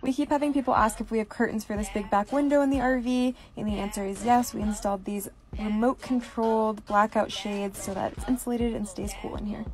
We keep having people ask if we have curtains for this big back window in the RV, and the answer is yes. We installed these remote-controlled blackout shades so that it's insulated and stays cool in here.